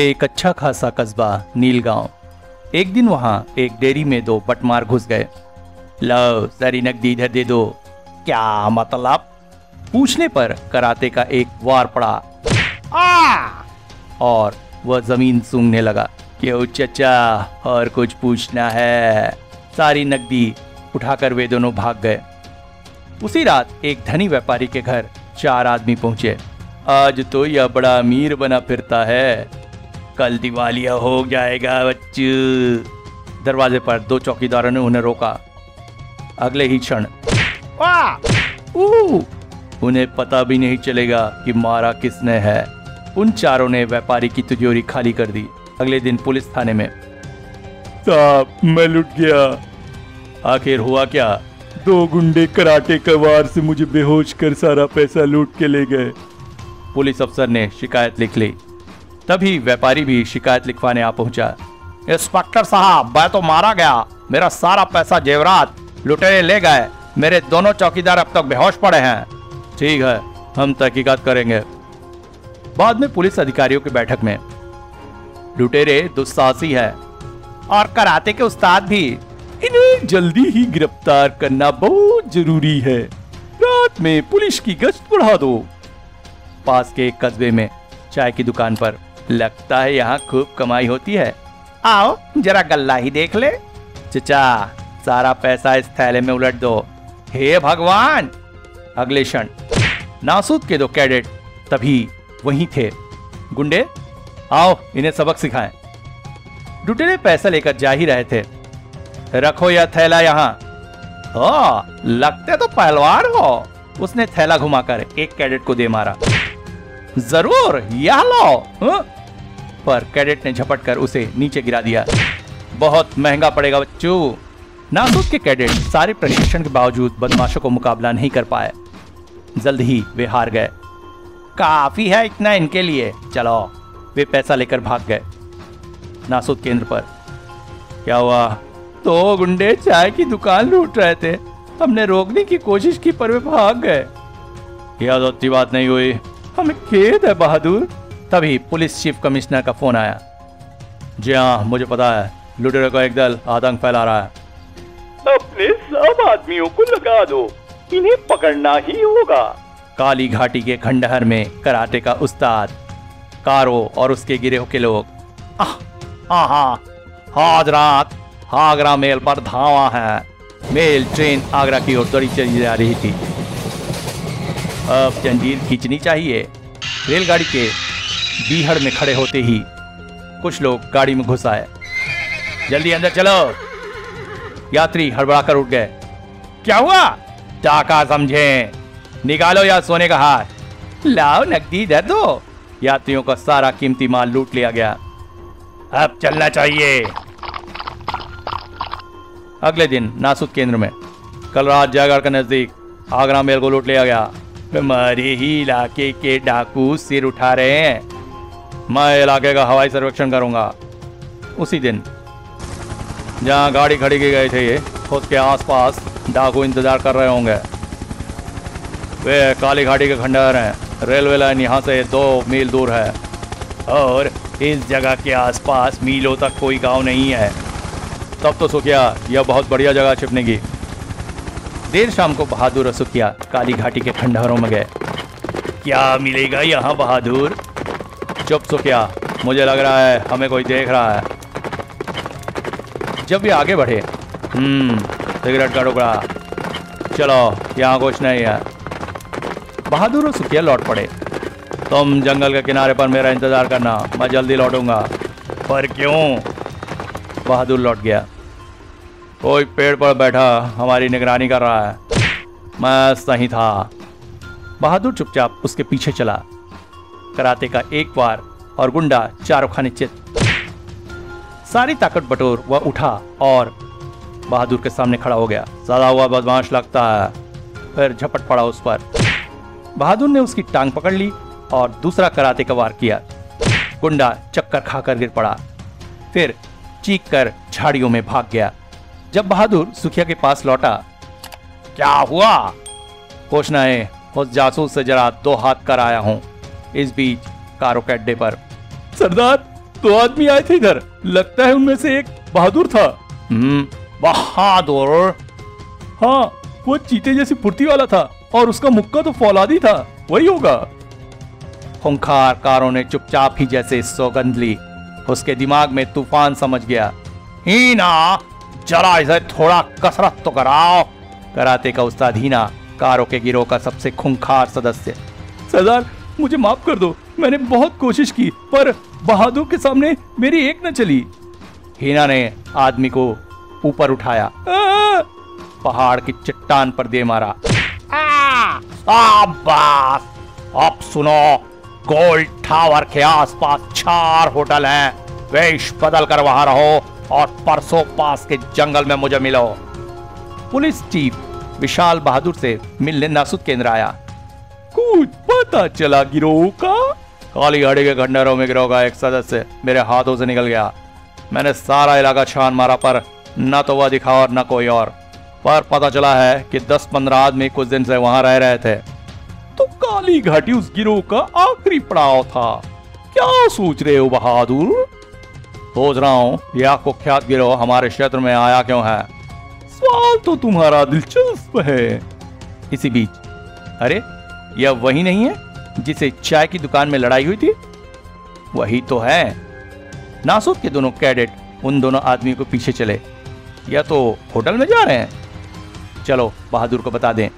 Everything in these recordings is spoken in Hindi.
एक अच्छा खासा कस्बा नीलगांव। एक दिन वहां एक डेयरी में दो बटमार घुस गए। लो सारी नकदी इधर दे दो। क्या मतलब? पूछने पर कराते का एक वार पड़ा और वह जमीन सूंघने लगा। क्यों चचा, और कुछ पूछना है? सारी नकदी उठाकर वे दोनों भाग गए। उसी रात एक धनी व्यापारी के घर चार आदमी पहुंचे। आज तो यह बड़ा अमीर बना फिरता है, कल दिवालिया हो जाएगा बच्चू। दरवाजे पर दो चौकीदारों ने उन्हें रोका। अगले ही क्षण उन्हें पता भी नहीं चलेगा कि मारा किसने है। उन चारों ने व्यापारी की तिजोरी खाली कर दी। अगले दिन पुलिस थाने में, साहब मैं लुट गया। आखिर हुआ क्या? दो गुंडे कराटे के वार से मुझे बेहोश कर सारा पैसा लूट के ले गए। पुलिस अफसर ने शिकायत लिख ली। तभी व्यापारी भी शिकायत लिखवाने आ पहुंचा। इंस्पेक्टर साहब, मैं तो मारा गया, मेरा सारा पैसा जेवरात लुटेरे ले गए। मेरे दोनों चौकीदार अब तक बेहोश पड़े हैं। ठीक है, हम तहकीकात करेंगे। बाद में पुलिस अधिकारियों की बैठक में, लुटेरे दुस्साहसी है और कराते के उस्ताद भी, इन्हें जल्दी ही गिरफ्तार करना बहुत जरूरी है। रात में पुलिस की गश्त बढ़ा दो। पास के एक कस्बे में चाय की दुकान पर, लगता है यहाँ खूब कमाई होती है, आओ जरा गल्ला ही देख ले। चचा, सारा पैसा इस थैले में उलट दो। हे भगवान! अगले क्षण नासूद के दो कैडेट तभी वहीं थे। गुंडे, आओ इन्हें सबक सिखाएं। लुटेरे पैसा लेकर जा ही रहे थे। रखो यह थैला यहाँ। ओ, लगते तो पहलवान हो। उसने थैला घुमाकर एक कैडेट को दे मारा। जरूर, यह लो। पर कैडेट ने झपट कर उसे नीचे गिरा दिया। बहुत महंगा पड़ेगा बच्चू। नासूद के कैडेट सारे प्रशिक्षण के बावजूद बदमाशों को मुकाबला नहीं कर पाए। जल्द ही वे हार गए। काफी है इतना इनके लिए, चलो। वे पैसा लेकर भाग गए। नासूद केंद्र पर, क्या हुआ? दो गुंडे चाय की दुकान लूट रहे थे, हमने रोकने की कोशिश की पर वे भाग गए। यह तो अच्छी बात नहीं हुई, हमें खेद है बहादुर। तभी पुलिस चीफ कमिश्नर का फोन आया। जी हाँ, मुझे पता है, लुटेरों का एक दल आतंक फैला रहा है। अपने सब आदमियों को लगा दो, इन्हें पकड़ना ही होगा। काली घाटी के खंडहर में कराटे का उस्ताद, कारो और उसके गिरोह के लोग आज रात आगरा मेल पर धावा है। मेल ट्रेन आगरा की ओर दौड़ी चली जा रही थी। अब जंजीर खींचनी चाहिए। रेलगाड़ी के बीहड़ में खड़े होते ही कुछ लोग गाड़ी में घुस आए। जल्दी अंदर चलो। यात्री हड़बड़ाकर उठ गए। क्या हुआ? डाका समझे, निकालो या सोने का हार। लाओ नकदी इधर दो। यात्रियों का सारा कीमती माल लूट लिया गया। अब चलना चाहिए। अगले दिन नासूद केंद्र में, कल रात जयगढ़ के नजदीक आगरा मेल को लूट लिया गया। हमारे ही इलाके के डाकू सिर उठा रहे हैं। मैं इलाके का हवाई सर्वेक्षण करूंगा। उसी दिन जहां गाड़ी खड़ी की गई थी उसके आसपास डाकू इंतजार कर रहे होंगे। वे काली घाटी के खंडहर हैं। रेलवे लाइन यहाँ से 2 मील दूर है और इस जगह के आसपास मीलों तक कोई गांव नहीं है। तब तो सुखिया, यह बहुत बढ़िया जगह छिपने की। देर शाम को बहादुर और सुखिया काली घाटी के खंडहरों में गए। क्या मिलेगा यहाँ बहादुर? चुप सुखिया, मुझे लग रहा है हमें कोई देख रहा है। जब ये आगे बढ़े, सिगरेट का टुकड़ा। चलो, यहाँ कुछ नहीं है। बहादुर और सुखिया लौट पड़े। तुम जंगल के किनारे पर मेरा इंतजार करना, मैं जल्दी लौटूंगा। पर क्यों? बहादुर लौट गया। कोई पेड़ पर बैठा हमारी निगरानी कर रहा है। मैं सही था। बहादुर चुपचाप उसके पीछे चला। कराते का एक बार और गुंडा चारों खाने चित। सारी ताकत बटोर वह उठा और बहादुर के सामने खड़ा हो गया। सदा हुआ बदमाश लगता है। फिर झपट पड़ा उस पर। बहादुर ने उसकी टांग पकड़ ली और दूसरा कराते का वार किया। गुंडा चक्कर खाकर गिर पड़ा, फिर चीख कर झाड़ियों में भाग गया। जब बहादुर सुखिया के पास लौटा, क्या हुआ? कुछ नहीं, उस जासूस से जरा 2 हाथ कर आया हूँ। इस बीच कारो के अड्डे पर, सरदार 2 आदमी आए थे इधर, लगता है उनमें से एक बहादुर था। बहादुर? हाँ, वो चीते जैसी फुर्ती वाला था और उसका मुक्का तो फौलादी था, वही होगा। खूंखारकारों ने चुपचाप ही जैसे सौगंध ली। उसके दिमाग में तूफान समझ गया। हीना, जरा इसे थोड़ा कसरत तो कराओ। कराटे का उस्ताद हीना कारों के गिरोह का सबसे खूंखार सदस्य। सरदार, मुझे माफ कर दो, मैंने बहुत कोशिश की पर बहादुर के सामने मेरी एक न चली। हीना ने आदमी को ऊपर उठाया, पहाड़ की चट्टान पर दे मारा। अब सुनो, गोल्ड टावर के आसपास 4 होटल हैं, वेश बदल कर वहां रहो और परसों पास के जंगल में मुझे मिलो। पुलिस चीफ विशाल बहादुर से मिलने नासुत केंद्र आया। कुछ पता चला गिरोह का? काली गाड़ी के खंडरों में गिरोह का एक सदस्य मेरे हाथों से निकल गया। मैंने सारा इलाका छान मारा पर न तो वह दिखा और न कोई और। पर पता चला है कि 10-15 आदमी कुछ दिन से वहां रह रहे थे। तो काली घाटी उस गिरोह का आखिरी पड़ाव था। क्या सोच रहे हो बहादुर? सोच रहा हूँ यह कुख्यात गिरोह हमारे क्षेत्र में आया क्यों है। सवाल तो तुम्हारा दिलचस्प है। इसी बीच, अरे यह वही नहीं है जिसे चाय की दुकान में लड़ाई हुई थी? वही तो है। नासूद के दोनों कैडेट उन दोनों आदमियों को पीछे चले। या तो होटल में जा रहे हैं। चलो बहादुर को बता दें।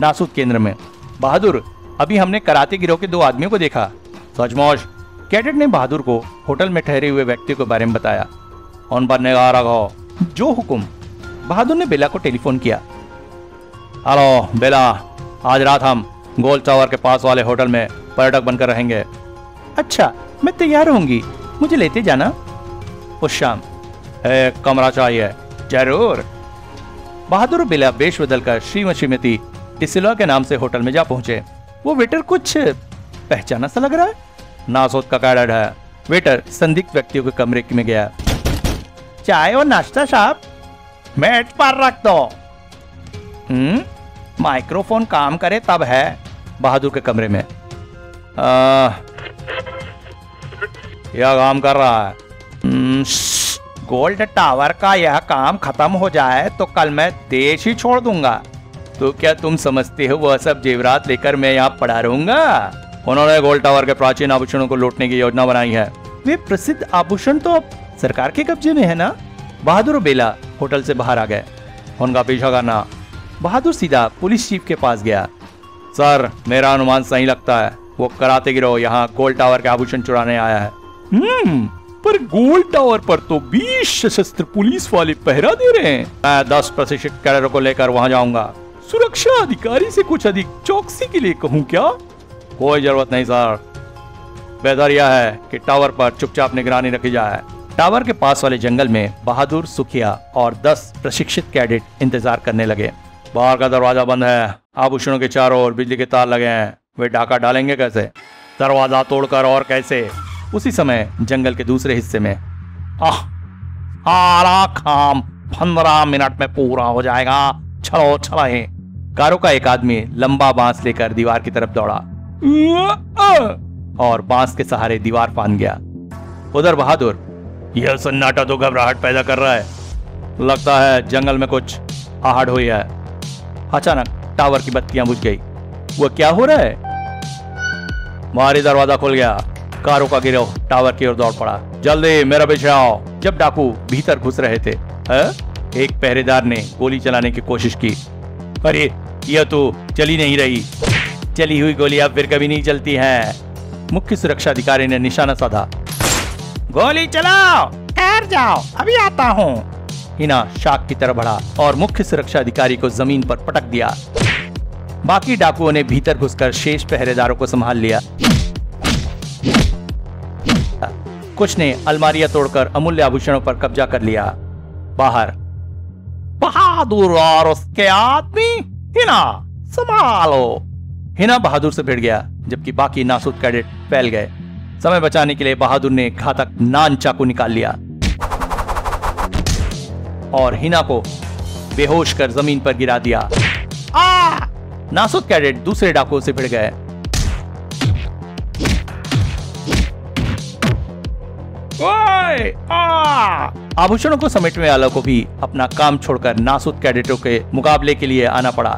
नासूद केंद्र में, बहादुर अभी हमने कराटे गिरोह के 2 आदमियों को देखा। सचमुच? कैडेट ने बहादुर को होटल में ठहरे हुए व्यक्ति के बारे में बताया। उन पर निगाह रखो। जो हुकुम। बहादुर ने बेला को टेलीफोन किया। हेलो बेला, आज रात हम गोल टावर के पास वाले होटल में पर्यटक बनकर रहेंगे। अच्छा, मैं तैयार होंगी, मुझे लेते जाना। उस शाम एक कमरा चाहिए। जरूर। बहादुर बेला बेश बदल कर श्रीमती डिसिल्वा के नाम से होटल में जा पहुंचे। वो वेटर कुछ पहचाना सा लग रहा है। नासूद का कैडेट है। वेटर संदिग्ध व्यक्तियों के कमरे में गया। चाय और नाश्ता साहब, मेज पर रख दो। माइक्रोफोन काम करे तब है। बहादुर के कमरे में यह काम कर रहा है। गोल्ड टावर का यह काम खत्म हो जाए तो कल मैं देश ही छोड़ दूंगा। तो क्या तुम समझते हो वह सब जेवरात लेकर मैं यहाँ पड़ा रहूंगा? उन्होंने गोल्ड टावर के प्राचीन आभूषणों को लूटने की योजना बनाई है। वे प्रसिद्ध आभूषण तो अब सरकार के कब्जे में है ना। बहादुर बेला होटल से बाहर आ गए। उनका पीछा करना। बहादुर सीधा पुलिस चीफ के पास गया। सर, मेरा अनुमान सही लगता है। वो कराते गिरोह यहाँ गोल्ड टावर के आभूषण चुराने आया है। पर गोल्ड टावर पर तो 20 सशस्त्र पुलिस वाले पहरा दे रहे हैं। मैं 10 प्रशिक्षित कैडरों को लेकर वहां जाऊंगा। सुरक्षा अधिकारी से कुछ अधिक चौकसी के लिए कहूँ क्या? कोई जरूरत नहीं सर। बेहतर यह है कि टावर पर चुपचाप निगरानी रखी जाए। टावर के पास वाले जंगल में बहादुर, सुखिया और 10 प्रशिक्षित कैडेट इंतजार करने लगे। बाहर का दरवाजा बंद है। आभूषणों के चारों ओर बिजली के तार लगे हैं। वे डाका डालेंगे कैसे? दरवाजा तोड़कर और कैसे? उसी समय जंगल के दूसरे हिस्से में। सारा काम 15 मिनट में पूरा हो जाएगा। चलो चलाएं। कारों का एक आदमी लंबा बांस लेकर दीवार की तरफ दौड़ा और बांस के सहारे दीवार फांद गया। उधर बहादुर, यह सन्नाटा तो घबराहट पैदा कर रहा है। लगता है जंगल में कुछ आहट हुई है। अचानक टावर की बत्तियां बुझ गई। वह क्या हो रहा है? भारी दरवाजा खुल गया। कारों का गिरोह टावर की ओर दौड़ पड़ा। जल्दी मेरा पीछे आओ। जब डाकू भीतर घुस रहे थे, एक पहरेदार ने गोली चलाने की कोशिश की। अरे यह तो चली नहीं रही। चली हुई गोली अब फिर कभी नहीं चलती है। मुख्य सुरक्षा अधिकारी ने निशाना साधा। गोली चलाओ, ठहर जाओ, अभी आता हूँ। हिना शाख की तरफ बढ़ा और मुख्य सुरक्षा अधिकारी को जमीन पर पटक दिया। बाकी डाकुओं ने भीतर घुसकर शेष पहरेदारों को संभाल लिया। कुछ ने अलमारियां तोड़कर अमूल्य आभूषणों पर कब्जा कर लिया। बाहर बहादुर और उसके आदमी। हिना संभालो। हिना बहादुर से भिड़ गया जबकि बाकी नासूद कैडेट फैल गए। समय बचाने के लिए बहादुर ने घातक नान चाकू निकाल लिया और हिना को बेहोश कर जमीन पर गिरा दिया। नासूद कैडेट दूसरे डाकुओं से भिड़ गए। ओए आ! आभूषणों को समेटने वालों को भी अपना काम छोड़कर नासूद कैडेटों के मुकाबले के लिए आना पड़ा।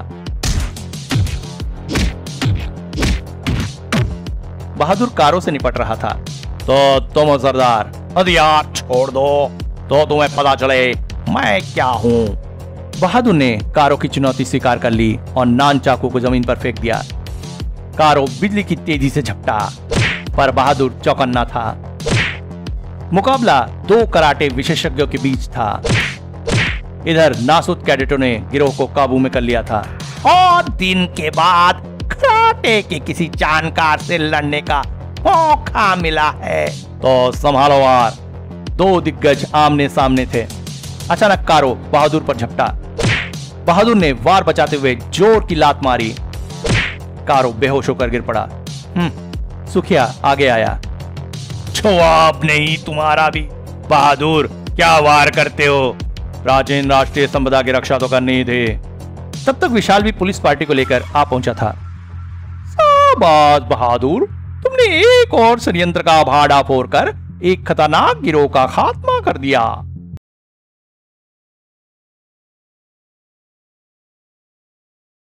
बहादुर कारों से निपट रहा था। तो तुम सरदार हथियार छोड़ दो तो तुम्हें पता चले मैं क्या हूँ। बहादुर ने कारों की चुनौती स्वीकार कर ली और नान चाकू को जमीन पर फेंक दिया। कारों बिजली की तेजी से झपटा, पर बहादुर चौकन्ना था। मुकाबला दो कराटे विशेषज्ञों के बीच था। इधर नासूद कैडेटों ने गिरोह को काबू में कर लिया था और दिन के बाद कराटे के किसी जानकार से लड़ने का मौका मिला है। तो संभालो यार। दो दिग्गज आमने सामने थे। अचानक कारो बहादुर पर झपटा। बहादुर ने वार बचाते हुए जोर की लात मारी। कारो बेहोश होकर गिर पड़ा। सुखिया आगे आया। जवाब नहीं तुम्हारा भी। बहादुर क्या वार करते हो? प्राचीन राष्ट्रीय संपदा की रक्षा तो करनी ही थी। तब तक विशाल भी पुलिस पार्टी को लेकर आ पहुंचा था। शाबाश बहादुर, तुमने एक और षड्यंत्र का भाड़ा फोड़कर एक खतरनाक गिरोह का खात्मा कर दिया।